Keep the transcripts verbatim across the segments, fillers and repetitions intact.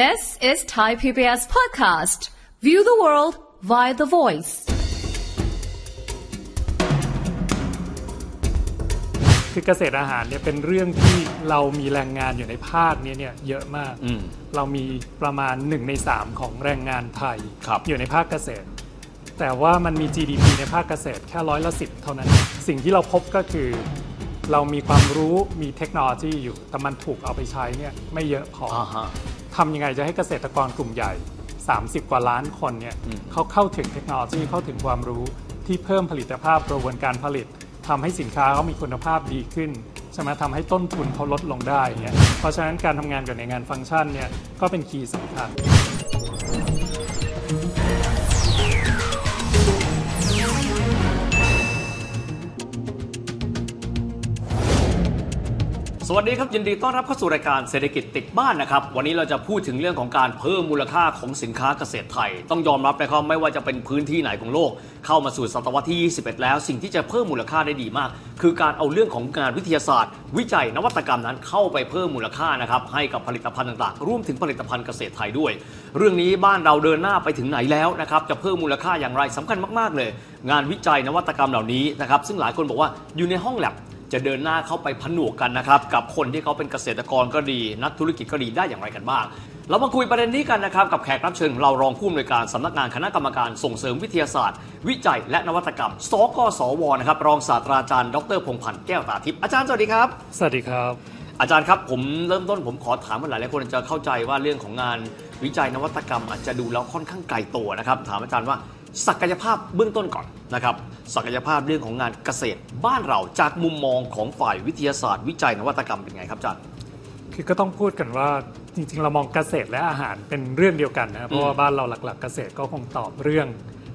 This is Thai พี บี เอส Podcast. View the world via the voice. คือเกษตรอาหารเนี่ยเป็นเรื่องที่เรามีแรงงานอยู่ในภาคนี้เนี่ยเยอะมากเรามีประมาณหนึ่งในสามของแรงงานไทยอยู่ในภาคเกษตรแต่ว่ามันมี จี ดี พี ในภาคเกษตรแค่ร้อยละสิบเท่านั้นสิ่งที่เราพบก็คือเรามีความรู้มีเทคโนโลยีอยู่แต่มันถูกเอาไปใช้เนี่ยไม่เยอะพอ uh-huh. ทำยังไงจะให้เกษตรกรกลุ่มใหญ่สามสิบกว่าล้านคนเนี่ย uh-huh. เขาเข้าถึงเทคโนโลยีเข้าถึงความรู้ที่เพิ่มผลิตภาพกระบวนการผลิตทำให้สินค้าเขามีคุณภาพดีขึ้นใช่ไหมทำให้ต้นทุนเขาลดลงได้เนี่ย uh-huh. เพราะฉะนั้นการทำงานกับในงานฟังก์ชันเนี่ยก็เป็นคีย์สำคัญสวัสดีครับยินดีต้อนรับเข้าสู่รายการเศรษฐกิจติดบ้านนะครับวันนี้เราจะพูดถึงเรื่องของการเพิ่มมูลค่าของสินค้าเกษตรไทยต้องยอมรับนะครับไม่ว่าจะเป็นพื้นที่ไหนของโลกเข้ามาสู่ศตวรรษที่ยี่สิบเอ็ดแล้วสิ่งที่จะเพิ่มมูลค่าได้ดีมากคือการเอาเรื่องของงานวิทยาศาสตร์วิจัยนวัตกรรมนั้นเข้าไปเพิ่มมูลค่านะครับให้กับผลิตภัณฑ์ต่างๆรวมถึงผลิตภัณฑ์เกษตรไทยด้วยเรื่องนี้บ้านเราเดินหน้าไปถึงไหนแล้วนะครับจะเพิ่มมูลค่าอย่างไรสำคัญมากๆเลยงานวิจัยนวัตกรรมเหล่านี้นะครับซึ่งหลายคนบอกว่าอยู่ในห้องแลบจะเดินหน้าเข้าไปผนวกกันนะครับกับคนที่เขาเป็นเกษตรกรก็ดีนักธุรกิจก็ดีได้อย่างไรกันบ้างเรามาคุยประเด็นนี้กันนะครับกับแขกรับเชิญของเรารองผู้อำนวยการสำนักงานคณะกรรมการส่งเสริมวิทยาศาสตร์วิจัยและนวัตกรรมสกสวนะครับรองศาสตราจารย์ดรพงษ์พันธ์แก้วตาทิพย์อาจารย์สวัสดีครับสวัสดีครับอาจารย์ครับผมเริ่มต้นผมขอถามว่าหลายหลายคนจะเข้าใจว่าเรื่องของงานวิจัยนวัตกรรมอาจจะดูแล้วค่อนข้างไกลตัวนะครับถามอาจารย์ว่าศักยภาพเบื้องต้นก่อนนะครับศักยภาพเรื่องของงานเกษตรบ้านเราจากมุมมองของฝ่ายวิทยาศาสตร์วิจัยนวัตกรรมเป็นไงครับอาจารย์คือก็ต้องพูดกันว่าจริงๆเรามองเกษตรและอาหารเป็นเรื่องเดียวกันนะเพราะว่าบ้านเราหลักๆเกษตรก็คงตอบเรื่อง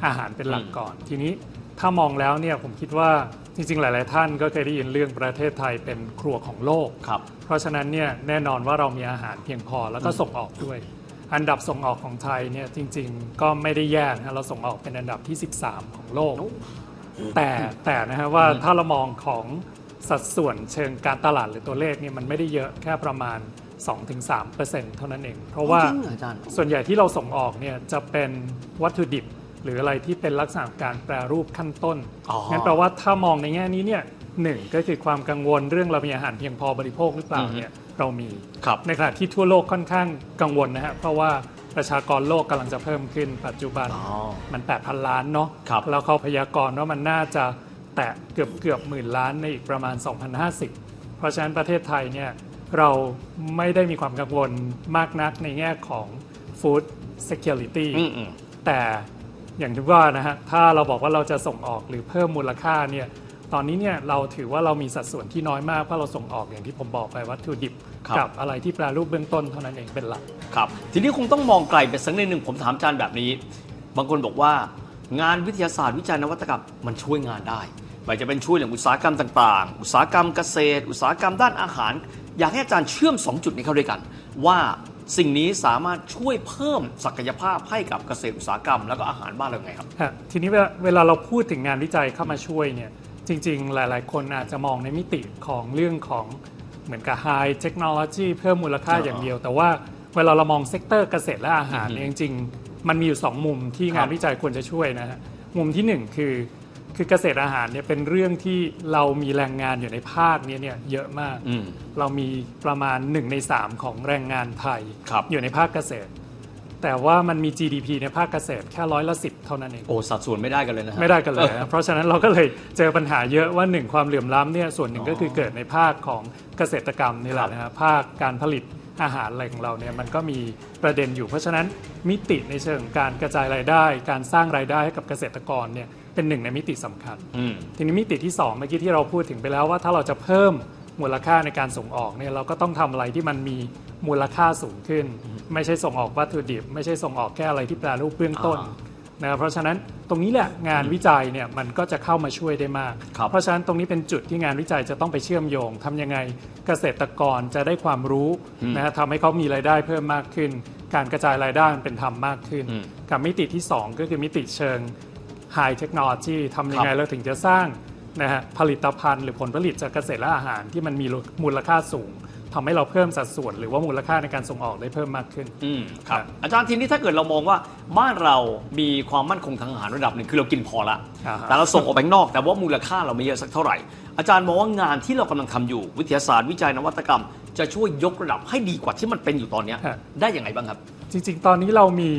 อาหารเป็นหลักก่อนทีนี้ถ้ามองแล้วเนี่ยผมคิดว่าจริงๆหลายๆท่านก็เคยได้ยินเรื่องประเทศไทยเป็นครัวของโลกครับเพราะฉะนั้นเนี่ยแน่นอนว่าเรามีอาหารเพียงพอแล้วก็ส่งออกด้วยอันดับส่งออกของไทยเนี่ยจริงๆก็ไม่ได้แย่นะเราส่งออกเป็นอันดับที่สิบสามของโลกแต่แต่นะฮะว่าถ้าเรามองของสัดส่วนเชิงการตลาดหรือตัวเลขเนี่ยมันไม่ได้เยอะแค่ประมาณ สองถึงสามเปอร์เซ็นต์ เท่านั้นเองเพราะว่าส่วนใหญ่ที่เราส่งออกเนี่ยจะเป็นวัตถุดิบหรืออะไรที่เป็นลักษณะการแปรรูปขั้นต้นงั้นแปลว่าถ้ามองในแง่นี้เนี่ยหนึ่งก็คือความกังวลเรื่องเรามีอาหารเพียงพอบริโภคหรือเปล่าเนี่ยเรามีในขณะที่ทั่วโลกค่อนข้างกังวลนะฮะเพราะว่าประชากรโลกกำลังจะเพิ่มขึ้นปัจจุบันมัน แปดพัน ล้านเนาะแล้วเขาพยากรณ์ว่ามันน่าจะแตะเกือบเกือบหมื่นล้านในอีกประมาณ สองพันห้าสิบ เพราะฉะนั้นประเทศไทยเนี่ยเราไม่ได้มีความกังวลมากนักในแง่ของ food security แต่อย่างที่ว่านะฮะถ้าเราบอกว่าเราจะส่งออกหรือเพิ่มมูลค่าเนี่ยตอนนี้เนี่ยเราถือว่าเรามีสัดส่วนที่น้อยมากเพราะเราส่งออกอย่างที่ผมบอกไปวัตถุดิบกับอะไรที่แปรรูปเบื้องต้นเท่านั้นเองเป็นหลักครับทีนี้คงต้องมองไกลไปสักนิดนึงผมถามอาจารย์แบบนี้บางคนบอกว่างานวิทยาศาสตร์วิจัยนวัตกรรมมันช่วยงานได้ไม่จะเป็นช่วยเรื่องอุตสาหกรรมต่างๆอุตสาหกรรมเกษตรอุตสาหกรรมด้านอาหารอยากให้อาจารย์เชื่อมสองจุดนี้เข้าด้วยกันว่าสิ่งนี้สามารถช่วยเพิ่มศักยภาพให้กับเกษตรอุตสาหกรรมแล้วก็อาหารบ้านเราไงครับทีนี้เวลาเราพูดถึงงานวิจัยเข้ามาช่วยเนี่ยจริงๆหลายๆคนอาจจะมองในมิติของเรื่องของเหมือนกับ high technology เพิ่มมูลค่า อ, อย่างเดียวแต่ว่าเวลาเรามองเซกเตอร์เกษตรและอาหารจริงๆมันมีอยู่สองมุมที่งานวิจัยควรจะช่วยนะฮะมุมที่หนึ่งคือคือเกษตรอาหารเนี่ยเป็นเรื่องที่เรามีแรงงานอยู่ในภาคนี้เนี่ยเยอะมากเรามีประมาณหนึ่งในสามของแรงงานไทยอยู่ในภาคเกษตรแต่ว่ามันมี จี ดี พี ในภาคเกษตรแค่ร้อยละสิบเท่านั้นเองโอ้สัดส่วนไม่ได้กันเลยนะไม่ได้กันเลยนะ เพราะฉะนั้นเราก็เลยเจอปัญหาเยอะว่าหนึ่งความเหลื่อมล้ำเนี่ยส่วนหนึ่งก็คือเกิดในภาคของเกษตรกรรมนี่แหละนะฮะภาคการผลิตอาหารอะไรของเราเนี่ยมันก็มีประเด็นอยู่เพราะฉะนั้นมิติในเชิงการกระจายรายได้การสร้างรายได้ให้กับเกษตรกรเนี่ยเป็นหนึ่งในมิติสำคัญทีนี้มิติที่สองเมื่อกี้ที่เราพูดถึงไปแล้วว่าถ้าเราจะเพิ่มมูลค่าในการส่งออกเนี่ยเราก็ต้องทำอะไรที่มันมีมูลค่าสูงขึ้นไม่ใช่ส่งออกวัตถุดิบไม่ใช่ส่งออกแค่อะไรที่แปรรูปเบื้องต้นนะเพราะฉะนั้นตรงนี้แหละงานวิจัยเนี่ยมันก็จะเข้ามาช่วยได้มากเพราะฉะนั้นตรงนี้เป็นจุดที่งานวิจัยจะต้องไปเชื่อมโยงทำยังไงเกษตรกรจะได้ความรู้นะฮะทำให้เขามีรายได้เพิ่มมากขึ้นการกระจายรายได้มันเป็นธรรมมากขึ้นกับมิติที่สองก็คือมิติเชิง high technology ทำยังไงเราถึงจะสร้างนะฮะผลิตภัณฑ์หรือผลผลิตจากเกษตรและอาหารที่มันมีมูลค่าสูง ทำให้เราเพิ่มสัดส่วนหรือว่ามูลค่าในการส่งออกได้เพิ่มมากขึ้นอืมครับอาจารย์ทีนี้ถ้าเกิดเรามองว่าบ้านเรามีความมั่นคงทางอาหารระดับหนึ่งคือเรากินพอละแต่เราส่งออกไปนอกแต่ว่ามูลค่าเราไม่เยอะสักเท่าไหร่อาจารย์มองว่างานที่เรากำลังทำอยู่วิทยาศาสตร์วิจัยนวัตกรรมจะช่วยยกระดับให้ดีกว่าที่มันเป็นอยู่ตอนนี้ได้อย่างไรบ้างครับจริงๆตอนนี้เรามี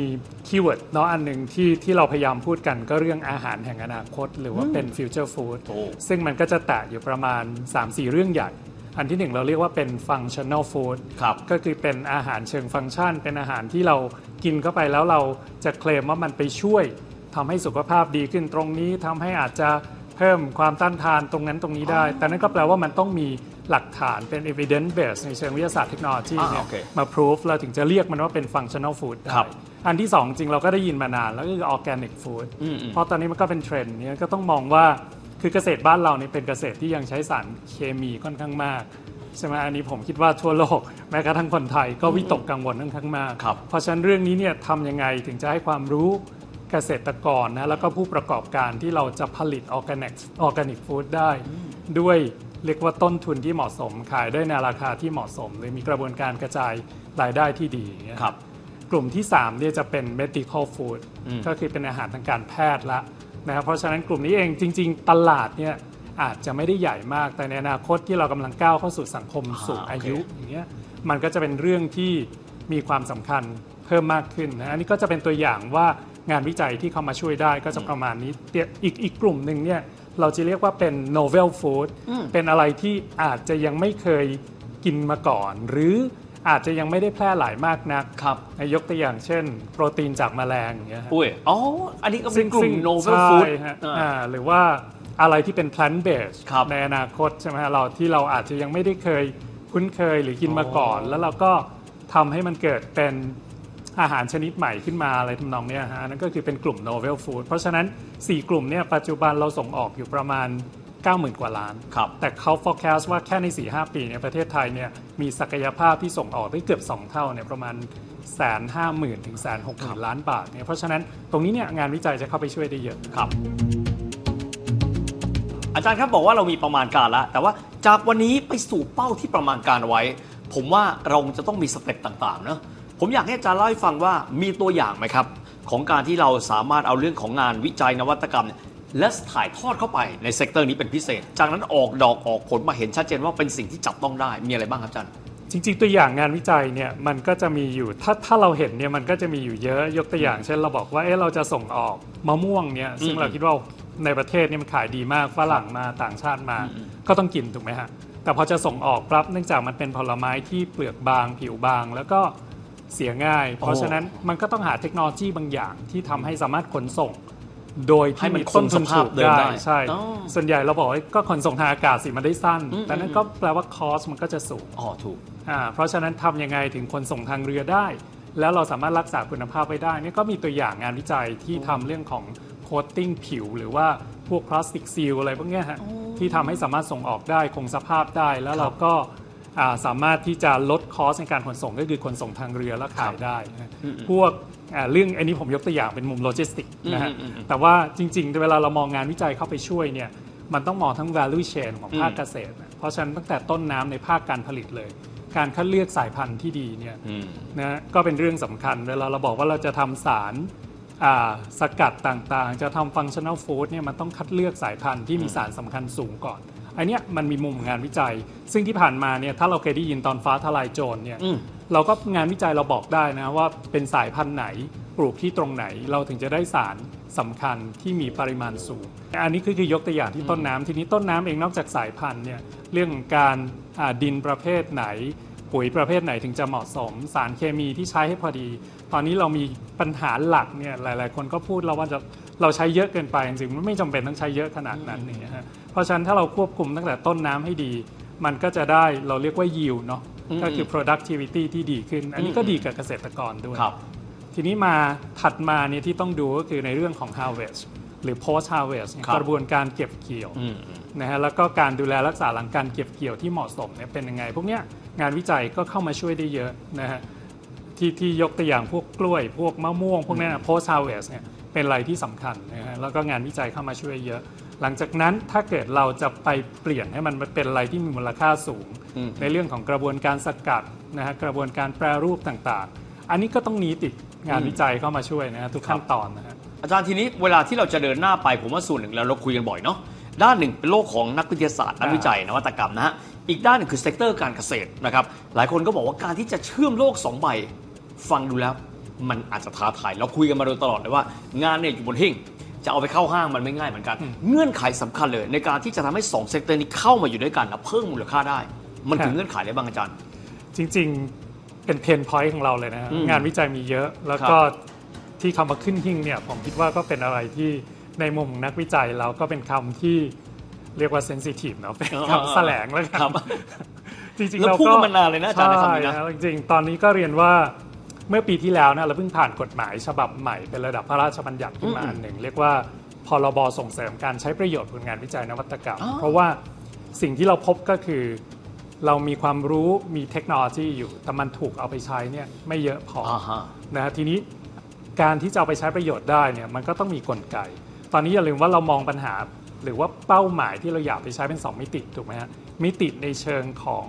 คีย์เวิร์ดเนาะอันหนึ่งที่ที่เราพยายามพูดกันก็เรื่องอาหารแห่งอนาคตหรือว่าเป็นฟิวเจอร์ฟู้ดซึ่งมันก็จะแตะอยู่ประมาณ สามถึงสี่ เรื่องใหญ่อันที่หนึ่งเราเรียกว่าเป็นฟังชั่นแนลฟู้ดก็คือเป็นอาหารเชิงฟังก์ชันเป็นอาหารที่เรากินเข้าไปแล้วเราจะเคลมว่ามันไปช่วยทำให้สุขภาพดีขึ้นตรงนี้ทำให้อาจจะเพิ่มความต้านทานตรงนั้นตรงนี้ได้แต่นั่นก็แปลว่ามันต้องมีหลักฐานเป็น evidence based ในเชิงวิทยาศาสตร์เทคโนโลยีเนี่ยมา proof เราถึงจะเรียกมันว่าเป็น functional food ครับอันที่สองจริงเราก็ได้ยินมานานแล้วก็คือ organic food เพราะตอนนี้มันก็เป็นเทรนด์เนี่ยก็ต้องมองว่าคือเกษตรบ้านเราเนี่ยเป็นเกษตรที่ยังใช้สารเคมีค่อนข้างมากใช่ไหมอันนี้ผมคิดว่าทั่วโลกแม้กระทั่งคนไทยก็วิตกกังวลค่อนข้างมากเพราะฉะนั้นเรื่องนี้เนี่ยทำยังไงถึงจะให้ความรู้เกษตรกรนะแล้วก็ผู้ประกอบการที่เราจะผลิตออร์แกนิกออร์แกนิกฟู้ดได้ด้วยเรียกว่าต้นทุนที่เหมาะสมขายได้ในราคาที่เหมาะสมหรือมีกระบวนการกระจายรายได้ที่ดีครับกลุ่มที่สามเนี่ยจะเป็น medical food ก็คือเป็นอาหารทางการแพทย์ละนะครับเพราะฉะนั้นกลุ่มนี้เองจริงๆตลาดเนี่ยอาจจะไม่ได้ใหญ่มากแต่ในอนาคตที่เรากำลังก้าวเข้าสู่สังคมสูงอายุอย่างเงี้ยมันก็จะเป็นเรื่องที่มีความสำคัญเพิ่มมากขึ้นนะอันนี้ก็จะเป็นตัวอย่างว่างานวิจัยที่เข้ามาช่วยได้ก็จะประมาณนี้อีกอีกกลุ่มหนึ่งเนี่ยเราจะเรียกว่าเป็น novel food เป็นอะไรที่อาจจะยังไม่เคยกินมาก่อนหรืออาจจะยังไม่ได้แพร่หลายมากนักครับยกตัวอย่างเช่นโปรตีนจากแมลงอย่างเงี้ยอุ้ยอ๋ออันนี้ก็เป็นกลุ่ม novel food หรือว่าอะไรที่เป็น plant based ในอนาคตใช่ไหมเราที่เราอาจจะยังไม่ได้เคยคุ้นเคยหรือกินมาก่อนแล้วเราก็ทำให้มันเกิดเป็นอาหารชนิดใหม่ขึ้นมาอะไรทำนองนี้ฮะนั่นก็คือเป็นกลุ่ม novel food เพราะฉะนั้นสี่กลุ่มเนี่ยปัจจุบันเราส่งออกอยู่ประมาณ เก้าหมื่น กว่าล้านแต่เขา forecast ว่าแค่ใน สี่ถึงห้า ปีเนี่ยประเทศไทยเนี่ยมีศักยภาพที่ส่งออกได้เกือบสองเท่าเนี่ยประมาณ หนึ่งแสนห้าหมื่น ถึง หนึ่งแสนหกหมื่น ล้านบาทเนี่ยเพราะฉะนั้นตรงนี้เนี่ยงานวิจัยจะเข้าไปช่วยได้เยอะครับอาจารย์ครับบอกว่าเรามีประมาณการแล้วแต่ว่าจากวันนี้ไปสู่เป้าที่ประมาณการไว้ผมว่าเราจะต้องมีสเต็ปต่างๆนะผมอยากให้อาจารย์เล่าให้ฟังว่ามีตัวอย่างไหมครับของการที่เราสามารถเอาเรื่องของงานวิจัยนวัตกรรมและถ่ายทอดเข้าไปในเซกเตอร์นี้เป็นพิเศษจากนั้นออกดอกออกผลมาเห็นชัดเจนว่าเป็นสิ่งที่จับต้องได้มีอะไรบ้างครับอาจารย์จริงๆตัวอย่างงานวิจัยเนี่ยมันก็จะมีอยู่ถ้าถ้าเราเห็นเนี่ยมันก็จะมีอยู่เยอะยกตัวอย่างเช่นเราบอกว่าเออเราจะส่งออกมะม่วงเนี่ยซึ่งเราคิดว่าในประเทศนี่มันขายดีมากฝรั่งมาต่างชาติมาก็ต้องกินถูกไหมฮะแต่พอจะส่งออกปั๊บเนื่องจากมันเป็นผลไม้ที่เปลือกบางผิวบางแล้วก็เสียง่ายเพราะฉะนั้นมันก็ต้องหาเทคโนโลยีบางอย่างที่ทำให้สามารถขนส่งโดยที่มีต้นทุนถูกได้ใช่ส่วนใหญ่เราบอกก็ขนส่งทางอากาศสิมันได้สั้นแต่นั่นก็แปลว่าคอสมันก็จะสูงอ๋อถูกอ่าเพราะฉะนั้นทำยังไงถึงขนส่งทางเรือได้แล้วเราสามารถรักษาคุณภาพไว้ได้นี่ก็มีตัวอย่างงานวิจัยที่ทำเรื่องของโคตติ้งผิวหรือว่าพวกพลาสติกซีลอะไรพวกนี้ฮะที่ทำให้สามารถส่งออกได้คงสภาพได้แล้วเราก็สามารถที่จะลดคอสในการขนส่งก็คือขนส่งทางเรือและขายได้พวกเรื่องอันนี้ผมยกตัวอย่างเป็นมุมโลจิสติกนะฮะแต่ว่าจริงๆเวลาเรามองงานวิจัยเข้าไปช่วยเนี่ยมันต้องมองทั้ง value chain ของภาคเกษตรเพราะฉะนั้นตั้งแต่ต้นน้ำในภาคการผลิตเลยการคัดเลือกสายพันธุ์ที่ดีเนี่ยนะก็เป็นเรื่องสำคัญเวลาเราบอกว่าเราจะทำสารสกัดต่างๆจะทำ functional food เนี่ยมันต้องคัดเลือกสายพันธุ์ที่มีสารสำคัญสูงก่อนอันนี้มันมีมุมงานวิจัยซึ่งที่ผ่านมาเนี่ยถ้าเราเคยได้ยินตอนฟ้าทลายโจรเนี่ยเราก็งานวิจัยเราบอกได้นะว่าเป็นสายพันธุ์ไหนปลูกที่ตรงไหนเราถึงจะได้สารสำคัญที่มีปริมาณสูงอันนี้คือยกตัวอย่างที่ต้นน้ำทีนี้ต้นน้ำเองนอกจากสายพันธุ์เนี่ยเรื่องการดินประเภทไหนปุ๋ยประเภทไหนถึงจะเหมาะสมสารเคมีที่ใช้ให้พอดีตอนนี้เรามีปัญหาหลักเนี่ยหลายๆคนก็พูดเราว่าจะเราใช้เยอะเกินไปจริงๆมันไม่จำเป็นต้องใช้เยอะขนาดนั้นเนี่ยฮะเพราะฉะนั้นถ้าเราควบคุมตั้งแต่ต้นน้ำให้ดีมันก็จะได้เราเรียกว่า yield เนาะก็คือ productivity ที่ดีขึ้นอันนี้ก็ดีกับเกษตรกรด้วยทีนี้มาถัดมาเนี่ยที่ต้องดูก็คือในเรื่องของ harvest หรือ post harvest กระบวนการเก็บเกี่ยวนะฮะแล้วก็การดูแลรักษาหลังการเก็บเกี่ยวที่เหมาะสมเนี่ยเป็นยังไงพวกเนี้ยงานวิจัยก็เข้ามาช่วยได้เยอะนะฮะที่ที่ยกตัวอย่างพวกกล้วยพวกมะม่วงพวกนี้ post harvest เนี่ยเป็นอะไรที่สำคัญนะฮะแล้วก็งานวิจัยเข้ามาช่วยเยอะ หลังจากนั้นถ้าเกิดเราจะไปเปลี่ยนให้มันเป็นอะไรที่มีมูลค่าสูงในเรื่องของกระบวนการสกัดนะฮะกระบวนการแปรรูปต่างๆอันนี้ก็ต้องมีติดงานวิจัยเข้ามาช่วยนะฮะทุกขั้นตอนนะฮะอาจารย์ทีนี้เวลาที่เราจะเดินหน้าไปผมว่าส่วนหนึ่งแล้วเราคุยกันบ่อยเนาะด้านหนึ่งเป็นโลกของนักวิทยาศาสตร์นักวิจัยนวัตกรรมนะฮะอีกด้านหนึ่งคือเซกเตอร์การเกษตรนะครับหลายคนก็บอกว่าการที่จะเชื่อมโลกสองใบฟังดูแล้วมันอาจจะท้าทายเราคุยกันมาโดยตลอดเลยว่างานเนี่ยอยู่บนหิ้งจะเอาไปเข้าห้างมันไม่ง่ายเหมือนกันเงื่อนไขสำคัญเลยในการที่จะทำให้สองเซกเตอร์นี้เข้ามาอยู่ด้วยกันนะเพิ่มมูลค่าได้มันถึงเงื่อนไขอะไรบ้างอาจารย์จริงๆเป็นเพนพอยต์ของเราเลยนะงานวิจัยมีเยอะแล้วก็ที่คำว่าขึ้นหิ้งเนี่ยผมคิดว่าก็เป็นอะไรที่ในมุมของนักวิจัยเราก็เป็นคำที่เรียกว่าเซนซิทีฟเนาะเป็นคำแสลงแล้วครับจริงๆเราพูดมานานเลยนะอาจารย์ในคำนี้นะจริงๆตอนนี้ก็เรียนว่าเมื่อปีที่แล้วนะเราเพิ่งผ่านกฎหมายฉบับใหม่เป็นระดับพระราชบัญญัติขึ้นมาอันหนึ่งเรียกว่าพรบส่งเสริมการใช้ประโยชน์ผลงานวิจัยนวัตกรรมเพราะว่าสิ่งที่เราพบก็คือเรามีความรู้มีเทคโนโลยีอยู่แต่มันถูกเอาไปใช้เนี่ยไม่เยอะพอนะฮะทีนี้การที่จะเอาไปใช้ประโยชน์ได้เนี่ยมันก็ต้องมีกลไกตอนนี้อย่าลืมว่าเรามองปัญหาหรือว่าเป้าหมายที่เราอยากไปใช้เป็นสองมิติถูกไหมฮะมิติในเชิงของ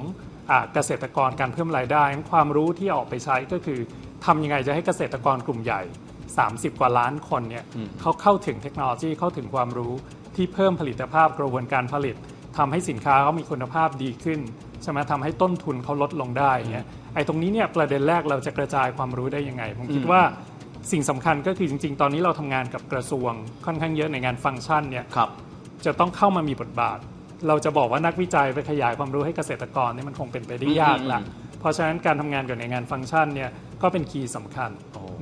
เกษตรกรการเพิ่มรายได้ความรู้ที่ออกไปใช้ก็คือทำยังไงจะให้เกษตรกรกลุ่มใหญ่สามสิบกว่าล้านคนเนี่ยเขาเข้าถึงเทคโนโลยีเข้าถึงความรู้ที่เพิ่มผลิตภาพกระบวนการผลิตทำให้สินค้าเขามีคุณภาพดีขึ้นใช่ไหมทำให้ต้นทุนเขาลดลงได้เนี่ยไอ้ตรงนี้เนี่ยประเด็นแรกเราจะกระจายความรู้ได้ยังไงผมคิดว่าสิ่งสำคัญก็คือจริงๆตอนนี้เราทำงานกับกระทรวงค่อนข้างเยอะในงานฟังก์ชันเนี่ยจะต้องเข้ามามีบทบาทเราจะบอกว่านักวิจัยไปขยายความรู้ให้เกษตรกรนี่มันคงเป็นไปได้ยากละเพราะฉะนั้นการทำงานกับในงานฟังก์ชันเนี่ยก็เป็นคีย์สำคัญ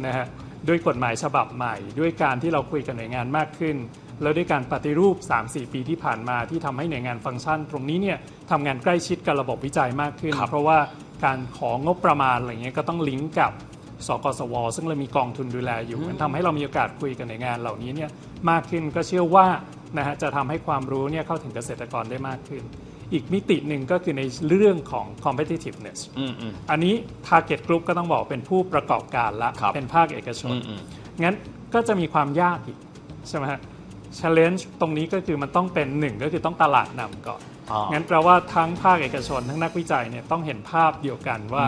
นะฮะด้วยกฎหมายฉบับใหม่ด้วยการที่เราคุยกับหน่วยงานมากขึ้นแล้วด้วยการปฏิรูป สามถึงสี่ ปีที่ผ่านมาที่ทำให้หน่วยงานฟังก์ชันตรงนี้เนี่ยทำงานใกล้ชิดกับระบบวิจัยมากขึ้นเพราะว่าการของงบประมาณอะไรเงี้ยก็ต้องลิงก์กับสกสว.ซึ่งเรามีกองทุนดูแลอยู่มันทำให้เรามีโอกาสคุยกับหน่วยงานเหล่านี้เนี่ยมากขึ้นก็เชื่อว่านะฮะจะทำให้ความรู้เนี่ยเข้าถึงเกษตรกรได้มากขึ้นอีกมิติหนึ่งก็คือในเรื่องของ competitiveness อันนี้ target group ก็ต้องบอกเป็นผู้ประกอบการละเป็นภาคเอกชนงั้นก็จะมีความยากอีกใช่ไหมฮะ challenge ตรงนี้ก็คือมันต้องเป็นหนึ่งก็คือต้องตลาดนำก่อนงั้นแปลว่าทั้งภาคเอกชนทั้งนักวิจัยเนี่ยต้องเห็นภาพเดียวกันว่า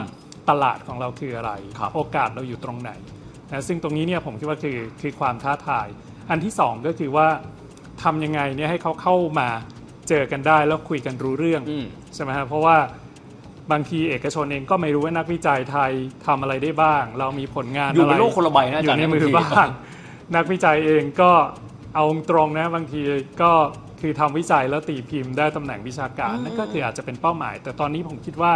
ตลาดของเราคืออะไรโอกาสเราอยู่ตรงไหนนะซึ่งตรงนี้เนี่ยผมคิดว่าคือคือความท้าทายอันที่สองก็คือว่าทำยังไงเนี่ยให้เขาเข้ามาเจอกันได้แล้วคุยกันรู้เรื่องใช่ไหมครับเพราะว่าบางทีเอกชนเองก็ไม่รู้ว่านักวิจัยไทยทำอะไรได้บ้างเรามีผลงานอยู่ในโลกคนละใบนะอยู่ในมือบ้างนักวิจัยเองก็เอาตรงนะบางทีก็คือทำวิจัยแล้วตีพิมพ์ได้ตำแหน่งวิชาการนั่นก็คืออาจจะเป็นเป้าหมายแต่ตอนนี้ผมคิดว่า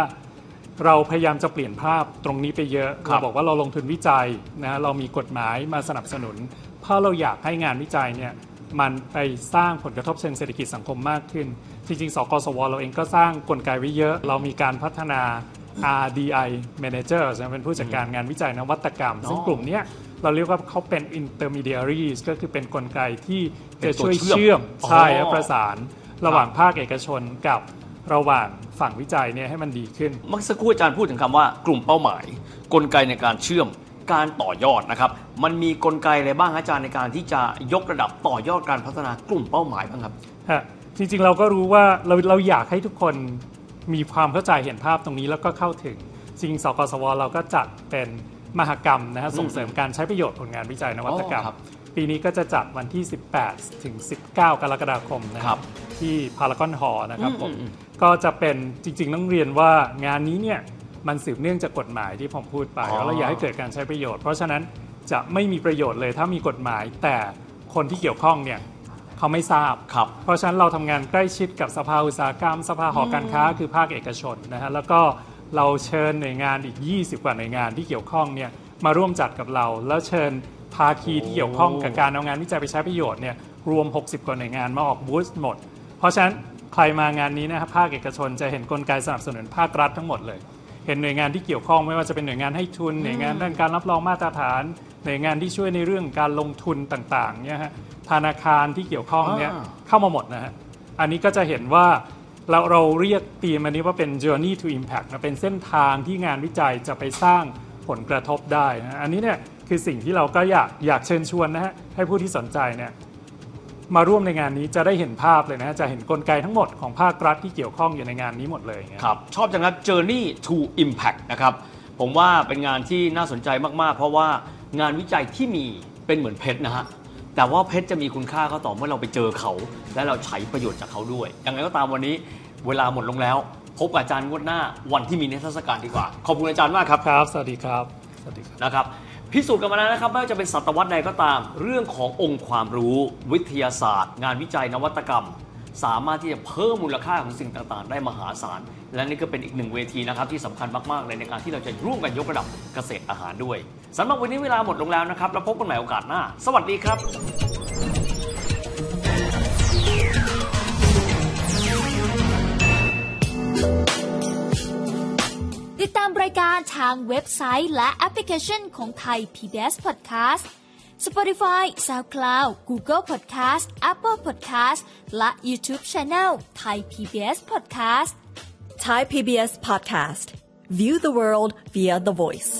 เราพยายามจะเปลี่ยนภาพตรงนี้ไปเยอะเราบอกว่าเราลงทุนวิจัยนะเรามีกฎหมายมาสนับสนุนเพราะเราอยากให้งานวิจัยเนี่ยมันไปสร้างผลกระทบเชิงเศรษฐกิจสังคมมากขึ้นจริงๆสกสว.เราเองก็สร้างกลไกไว้เยอะเรามีการพัฒนา อาร์ ดี ไอ Manager เป็นผู้จัดการงานวิจัยนวัตกรรมซึ่งกลุ่มนี้เราเรียกว่าเขาเป็น intermediaries ก็คือเป็นกลไกที่จะช่วยเชื่อมใช่ประสานระหว่างภาคเอกชนกับระหว่างฝั่งวิจัยเนี่ยให้มันดีขึ้นเมื่อสักครู่อาจารย์พูดถึงคำว่ากลุ่มเป้าหมายกลไกในการเชื่อมการต่อยอดนะครับมันมีกลไกอะไรบ้างอาจารย์ในการที่จะยกระดับต่อยอดการพัฒนากลุ่มเป้าหมายบ้างครับฮะจริงๆเราก็รู้ว่าเราเราอยากให้ทุกคนมีความเข้าใจเห็นภาพตรงนี้แล้วก็เข้าถึงจริงสกสว.เราก็จัดเป็นมหกรรมนะฮะส่งเสริมการใช้ประโยชน์ผลงานวิจัยนวัตกรรมปีนี้ก็จะจัดวันที่สิบแปดถึงสิบเก้ากรกฎาคมนะครับที่พารากอนฮอลล์นะครับผมก็จะเป็นจริงๆต้องเรียนว่างานนี้เนี่ยมันสืบเนื่องจากกฎหมายที่ผมพูดไปแล้วเราอยากให้เกิดการใช้ประโยชน์เพราะฉะนั้นจะไม่มีประโยชน์เลยถ้ามีกฎหมายแต่คนที่เกี่ยวข้องเนี่ยเขาไม่ทราบครับเพราะฉะนั้นเราทำงานใกล้ชิดกับสภาอุตสาหกรรมสภาหอการค้าคือภาคเอกชนนะฮะแล้วก็เราเชิญหน่วยงานอีกยี่สิบกว่าหน่วยงานที่เกี่ยวข้องเนี่ยมาร่วมจัดกับเราแล้วเชิญภาคีที่เกี่ยวข้องกับการเอางานวิจัยไปใช้ประโยชน์เนี่ยรวมหกสิบกว่าหน่วยงานมาออกบูธหมดเพราะฉะนั้นใครมางานนี้นะครับภาคเอกชนจะเห็นกลไกสนับสนุนภาครัฐทั้งหมดเลยเห็นหน่วยงานที่เกี่ยวข้องไม่ว่าจะเป็นหน่วยงานให้ทุนหน่วยงานด้านการรับรองมาตรฐานหน่วยงานที่ช่วยในเรื่องการลงทุนต่างๆเนี่ยฮะธนาคารที่เกี่ยวข้องเนี่ยเข้ามาหมดนะฮะอันนี้ก็จะเห็นว่าเราเราเรียกธีมอันนี้ว่าเป็น journey to impact นะเป็นเส้นทางที่งานวิจัยจะไปสร้างผลกระทบได้นะอันนี้เนี่ยคือสิ่งที่เราก็อยากอยากเชิญชวนนะฮะให้ผู้ที่สนใจเนี่ย มาร่วมในงานนี้จะได้เห็นภาพเลยนะจะเห็นกลไกทั้งหมดของภาครัฐที่เกี่ยวข้องอยู่ในงานนี้หมดเลยครับชอบจังครับ Journey to Impact นะครับผมว่าเป็นงานที่น่าสนใจมากๆเพราะว่างานวิจัยที่มีเป็นเหมือนเพชรนะฮะแต่ว่าเพชรจะมีคุณค่าก็ต่อเมื่อเราไปเจอเขาและเราใช้ประโยชน์จากเขาด้วยยังไงก็ตามวันนี้เวลาหมดลงแล้วพบอาจารย์งวดหน้าวันที่มีนิทรรศการดีกว่าขอบคุณอาจารย์มากครับครับสวัสดีครับสวัสดีครับนะครับพิสูจน์กันมาแล้วนะครับไม่ว่าจะเป็นศตวรรษใดก็ตามเรื่องขององค์ความรู้วิทยาศาสตร์งานวิจัยนวัตกรรมสามารถที่จะเพิ่มมูลค่าของสิ่งต่างๆได้มหาศาลและนี่ก็เป็นอีกหนึ่งเวทีนะครับที่สำคัญมากๆเลยในการที่เราจะร่วมกันยกระดับเกษตรอาหารด้วยสำหรับวันนี้เวลาหมดลงแล้วนะครับแล้วพบกันใหม่โอกาสหน้าสวัสดีครับติดตามรายการทางเว็บไซต์และแอปพลิเคชันของ Thai พี บี เอส Podcast Spotify SoundCloud Google Podcast Apple Podcast และ YouTube Channel Thai พี บี เอส Podcast Thai พี บี เอส Podcast View the world via the voice